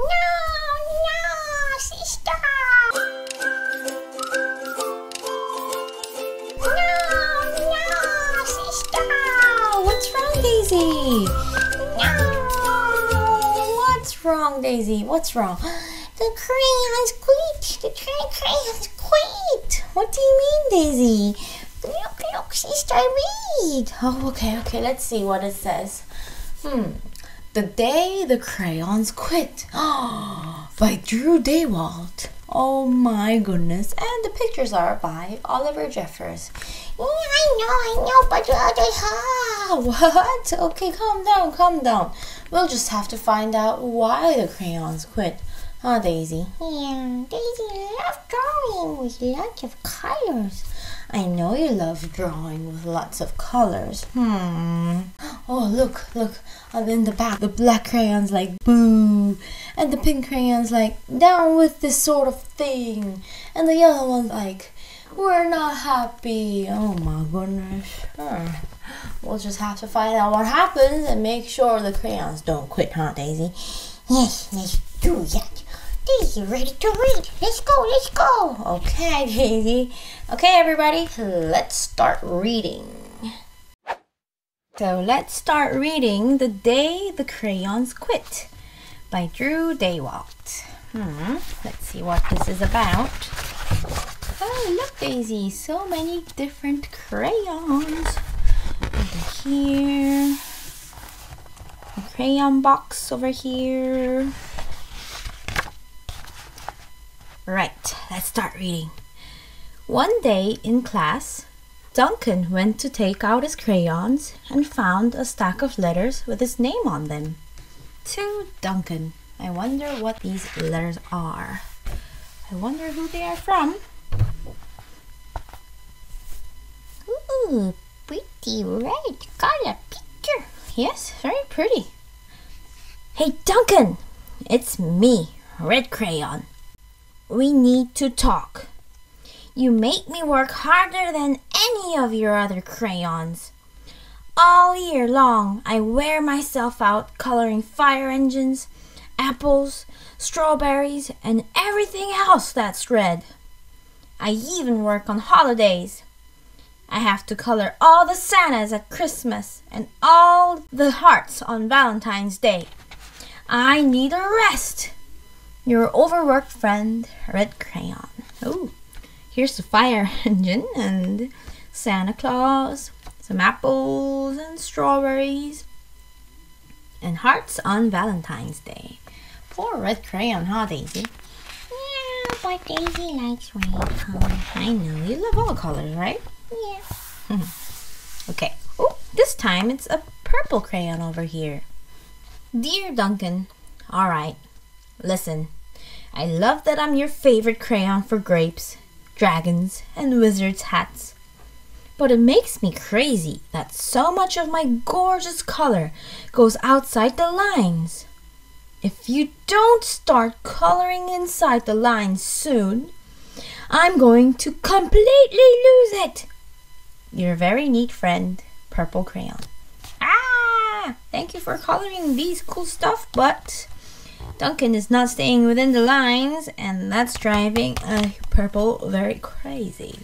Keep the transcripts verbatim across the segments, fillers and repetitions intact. No, no, sister. No, no, sister. What's wrong, Daisy? No. What's wrong, Daisy? What's wrong? The crayons quit. The crayons quit. What do you mean, Daisy? Look, look, sister, read. Oh, okay, okay. Let's see what it says. Hmm. The Day the Crayons Quit by Drew Daywalt. Oh my goodness. And the pictures are by Oliver Jeffers. Yeah, I know, I know, but uh, what? Okay, calm down, calm down. We'll just have to find out why the crayons quit. Huh, Daisy? Yeah, Daisy loves drawing with lots of colors. I know you love drawing with lots of colors. Hmm. Oh, look, look. And in the back, the black crayons like boo. And the pink crayons like down with this sort of thing. And the yellow ones like we're not happy. Oh my goodness. Hmm. We'll just have to find out what happens and make sure the crayons don't quit, huh, Daisy? Yes, let's do that. Daisy, ready to read. Let's go, let's go. Okay, Daisy. Okay, everybody, let's start reading. So let's start reading The Day the Crayons Quit by Drew Daywalt. Hmm, let's see what this is about. Oh, look, Daisy, so many different crayons. Over here. A crayon box over here. Right, let's start reading. One day in class, Duncan went to take out his crayons and found a stack of letters with his name on them. To Duncan. I wonder what these letters are. I wonder who they are from. Ooh, pretty red color picture. Yes, very pretty. Hey, Duncan! It's me, Red Crayon. We need to talk. You make me work harder than any of your other crayons. All year long, I wear myself out coloring fire engines, apples, strawberries, and everything else that's red. I even work on holidays. I have to color all the Santas at Christmas and all the hearts on Valentine's Day. I need a rest. Your overworked friend, Red Crayon. Oh, here's the fire engine and Santa Claus, some apples and strawberries, and hearts on Valentine's Day. Poor Red Crayon, huh, Daisy? Yeah, but Daisy likes red color. I know, you love all colors, right? Yeah. Okay. Oh, this time it's a purple crayon over here. Dear Duncan, all right, listen. I love that I'm your favorite crayon for grapes, dragons, and wizards' hats. But it makes me crazy that so much of my gorgeous color goes outside the lines. If you don't start coloring inside the lines soon, I'm going to completely lose it. Your very neat friend, Purple Crayon. Ah! Thank you for coloring these cool stuff, but Duncan is not staying within the lines, and that's driving a purple very crazy.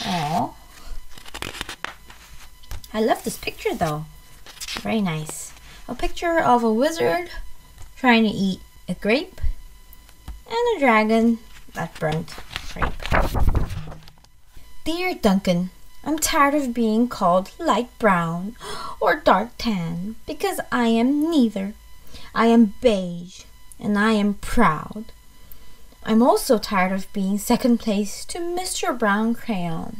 Aww. I love this picture though. Very nice. A picture of a wizard trying to eat a grape and a dragon that burnt grape. Dear Duncan, I'm tired of being called light brown or dark tan because I am neither. I am beige. And I am proud. I'm also tired of being second place to Mister Brown Crayon.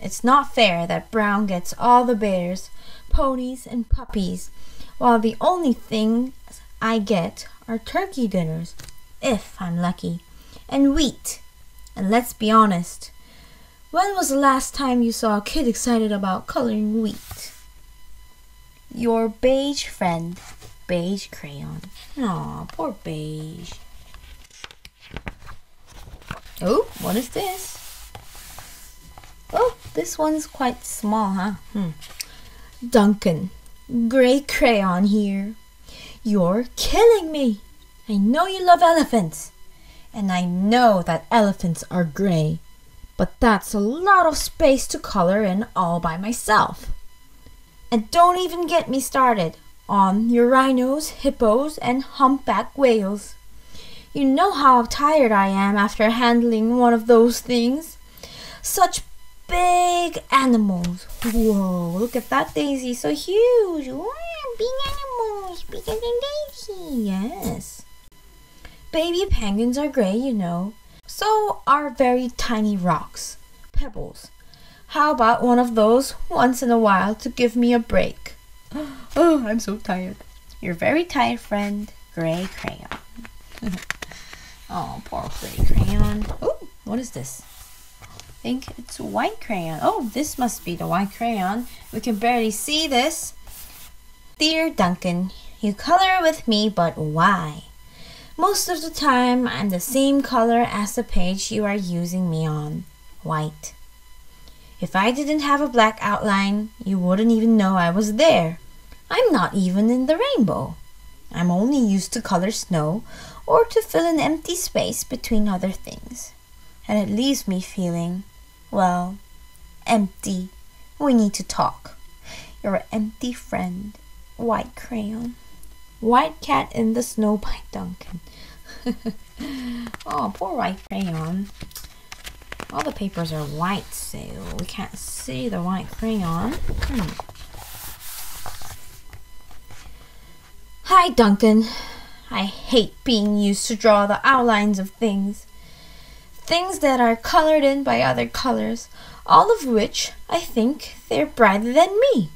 It's not fair that Brown gets all the bears, ponies, and puppies, while the only things I get are turkey dinners, if I'm lucky, and wheat. And let's be honest, when was the last time you saw a kid excited about coloring wheat? Your beige friend, Beige Crayon. Aw, poor beige. Oh, what is this? Oh, this one's quite small, huh? Hmm. Duncan, Gray Crayon here. You're killing me. I I know you love elephants, and I know that elephants are gray, but that's a lot of space to color in all by myself. And don't even get me started on your rhinos, hippos, and humpback whales. You know how tired I am after handling one of those things. Such big animals. Whoa, look at that, Daisy, so huge. Wow, big animals, bigger than Daisy, yes. Baby penguins are gray, you know. So are very tiny rocks, pebbles. How about one of those once in a while to give me a break? Oh, I'm so tired. Your very tired friend, Gray Crayon. Oh, poor Gray Crayon. Oh, what is this? I think it's white crayon. Oh, this must be the white crayon. We can barely see this. Dear Duncan, you color with me, but why? Most of the time, I'm the same color as the page you are using me on, white. If I didn't have a black outline, you wouldn't even know I was there. I'm not even in the rainbow. I'm only used to color snow or to fill an empty space between other things. And it leaves me feeling, well, empty. We need to talk. You're an empty friend. White Crayon. White Cat in the Snow by Duncan. Oh, poor White Crayon. All the papers are white, so we can't see the White Crayon. Hmm. Hi, Duncan. I hate being used to draw the outlines of things. Things that are colored in by other colors, all of which I think they're brighter than me.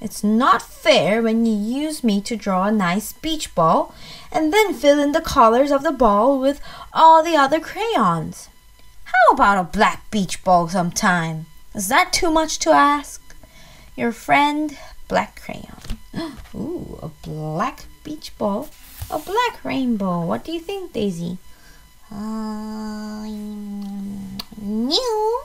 It's not fair when you use me to draw a nice beach ball and then fill in the colors of the ball with all the other crayons. How about a black beach ball sometime? Is that too much to ask? Your friend, Black Crayon. Ooh, a black beach ball, a black rainbow. What do you think, Daisy? Uh, new.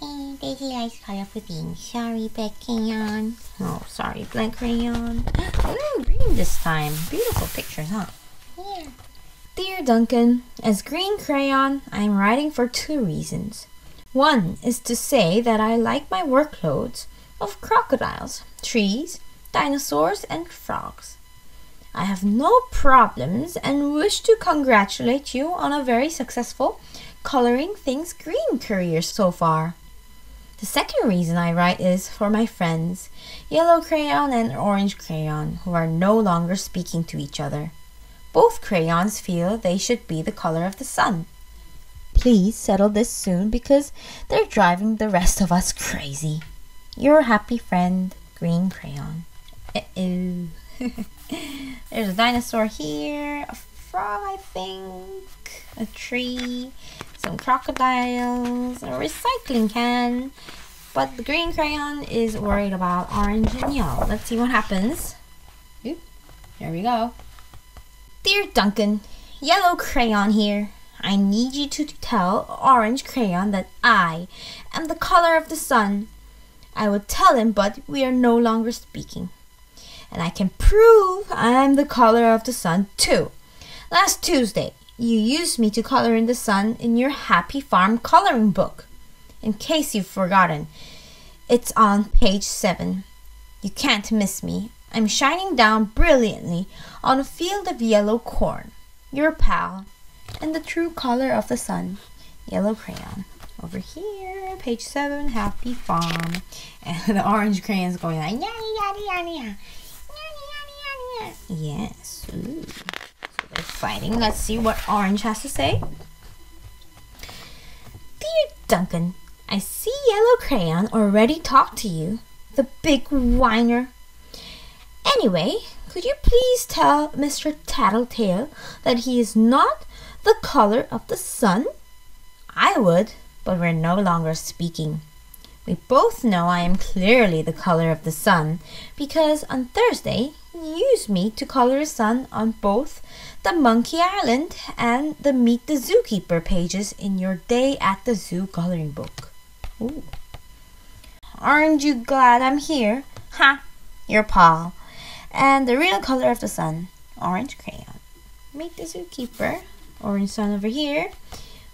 And Daisy likes colorful things. Sorry, Black Crayon. Oh, sorry, Black Crayon. Ooh, green this time. Beautiful pictures, huh? Yeah. Dear Duncan, as Green Crayon, I'm writing for two reasons. One is to say that I like my workloads of crocodiles, trees, dinosaurs, and frogs. I have no problems and wish to congratulate you on a very successful coloring things green career so far. The second reason I write is for my friends, Yellow Crayon and Orange Crayon, who are no longer speaking to each other. Both crayons feel they should be the color of the sun. Please settle this soon because they're driving the rest of us crazy. Your happy friend, Green Crayon. Uh-oh. There's a dinosaur here, a frog I think, a tree, some crocodiles, a recycling can, but the Green Crayon is worried about orange and yellow. Let's see what happens. Oop, here we go. Dear Duncan, Yellow Crayon here. I need you to tell Orange Crayon that I am the color of the sun. I would tell him, but we are no longer speaking. And I can prove I'm the color of the sun too. Last Tuesday, you used me to color in the sun in your Happy Farm coloring book. In case you've forgotten, it's on page seven. You can't miss me. I'm shining down brilliantly on a field of yellow corn. Your pal and the true color of the sun, Yellow Crayon. Over here, page seven, Happy Farm. And the Orange Crayon's going like, yada yada yada yada. Yes. Ooh. So they're fighting. Let's see what Orange has to say. Dear Duncan, I see Yellow Crayon already talked to you, the big whiner. Anyway, could you please tell Mister Tattletale that he is not the color of the sun? I would, but we're no longer speaking. We both know I am clearly the color of the sun because on Thursday, used me to color the sun on both the Monkey Island and the Meet the Zookeeper pages in your Day at the Zoo coloring book. Ooh. Aren't you glad I'm here? Ha! Your pal. And the real color of the sun, Orange Crayon. meet the zookeeper. Orange sun over here.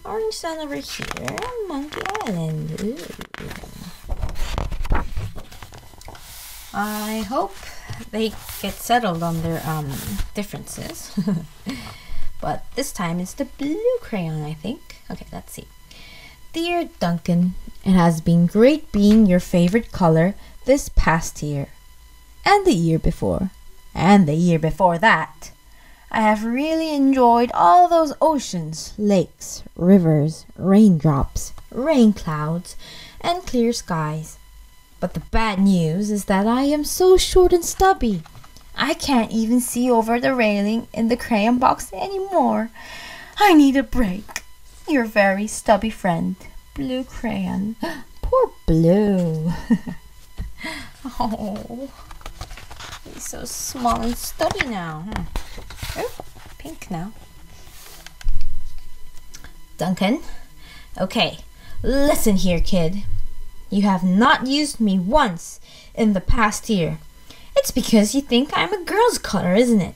Orange sun over here. Monkey Island. Ooh. I hope they get settled on their um, differences. But this time it's the blue crayon, I think. Okay, let's see. Dear Duncan, it has been great being your favorite color this past year. And the year before. And the year before that. I have really enjoyed all those oceans, lakes, rivers, raindrops, rain clouds, and clear skies. But the bad news is that I am so short and stubby. I can't even see over the railing in the crayon box anymore. I need a break. Your very stubby friend, Blue Crayon. Poor Blue. Oh, he's so small and stubby now. Huh? Oh, pink now. Duncan. Okay, listen here, kid. You have not used me once in the past year. It's because you think I'm a girl's color, isn't it?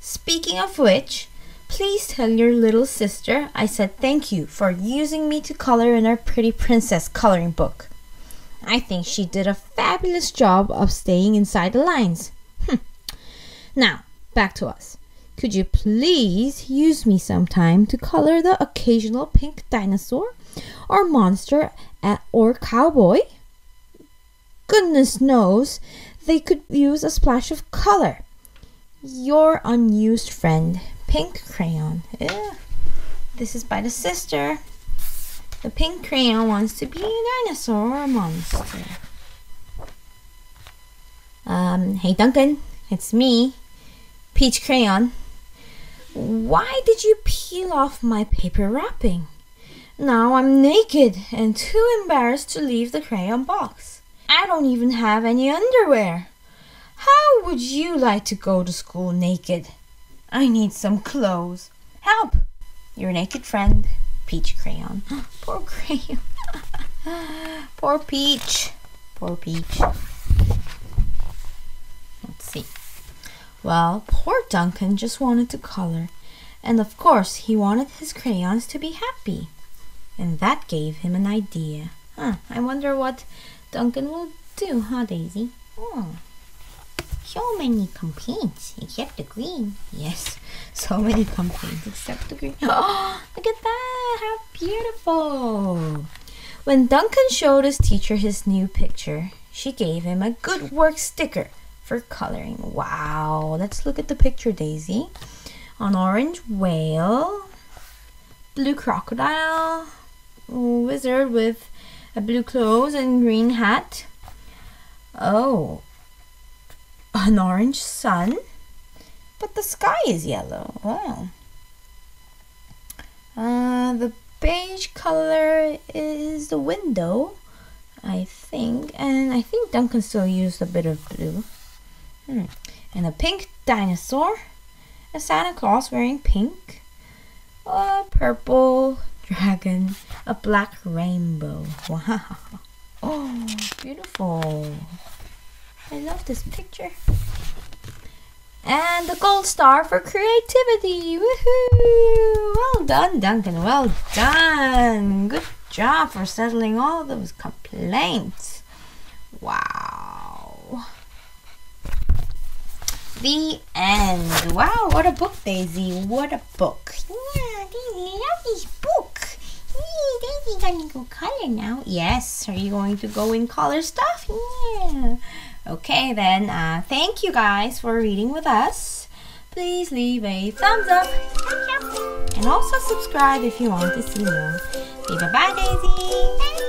Speaking of which, please tell your little sister I said thank you for using me to color in our Pretty Princess coloring book. I think she did a fabulous job of staying inside the lines. Hm. Now, back to us. Could you please use me sometime to color the occasional pink dinosaur or monster or cowboy? Goodness knows they could use a splash of color. Your unused friend, Pink Crayon. Yeah. This is by the sister. The pink crayon wants to be a dinosaur or a monster. Um, hey Duncan, it's me, Peach Crayon. Why did you peel off my paper wrapping? Now I'm naked and too embarrassed to leave the crayon box. I don't even have any underwear. How would you like to go to school naked? I need some clothes. Help! Your naked friend, Peach Crayon. Poor Crayon. Poor Peach. Poor Peach. Let's see. Well, poor Duncan just wanted to color. And of course, he wanted his crayons to be happy. And that gave him an idea. Huh, I wonder what Duncan will do, huh, Daisy? Oh, so many complaints, except the green. Yes, so many complaints, except the green. Oh, look at that, how beautiful. When Duncan showed his teacher his new picture, she gave him a good work sticker for coloring. Wow, let's look at the picture, Daisy. An orange whale, blue crocodile, wizard with a blue clothes and green hat. Oh, an orange sun, but the sky is yellow. Wow. Uh, the beige color is the window, I think, and I think Duncan still used a bit of blue. Hmm. And a pink dinosaur, a Santa Claus wearing pink, a purple dragon, a black rainbow. Wow. Oh, beautiful. I love this picture. And the gold star for creativity. Woohoo! Well done, Duncan. Well done. Good job for settling all those complaints. Wow. The end. Wow, what a book, Daisy. What a book. Yeah, Daisy, love this book. Hey, Daisy, gonna go color now. Yes, are you going to go in color stuff? Yeah. Okay, then, uh, thank you guys for reading with us. Please leave a thumbs up. And also subscribe if you want to see more. Say bye-bye, Daisy.